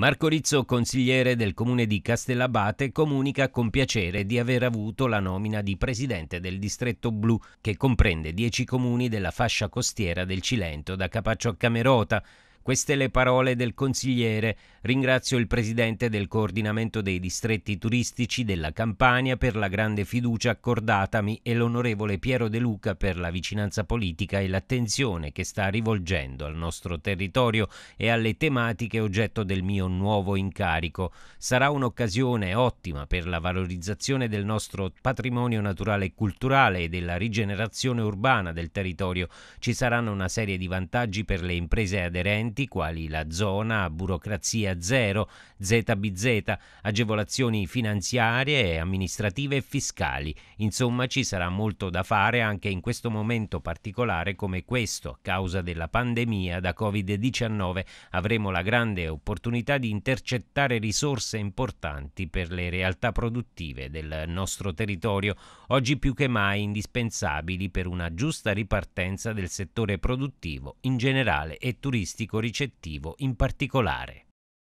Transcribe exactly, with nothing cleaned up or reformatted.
Marco Rizzo, consigliere del comune di Castellabate, comunica con piacere di aver avuto la nomina di presidente del Distretto Blu, che comprende dieci comuni della fascia costiera del Cilento, da Capaccio a Camerota. Queste le parole del consigliere. Ringrazio il presidente del coordinamento dei distretti turistici della Campania per la grande fiducia accordatami e l'onorevole Piero De Luca per la vicinanza politica e l'attenzione che sta rivolgendo al nostro territorio e alle tematiche oggetto del mio nuovo incarico. Sarà un'occasione ottima per la valorizzazione del nostro patrimonio naturale e culturale e della rigenerazione urbana del territorio. Ci saranno una serie di vantaggi per le imprese aderenti, quali la zona a burocrazia zero, Z B Z, agevolazioni finanziarie, amministrative e fiscali. Insomma, ci sarà molto da fare anche in questo momento particolare come questo. A causa della pandemia da Covid diciannove avremo la grande opportunità di intercettare risorse importanti per le realtà produttive del nostro territorio, oggi più che mai indispensabili per una giusta ripartenza del settore produttivo in generale e turistico ricettivo in particolare.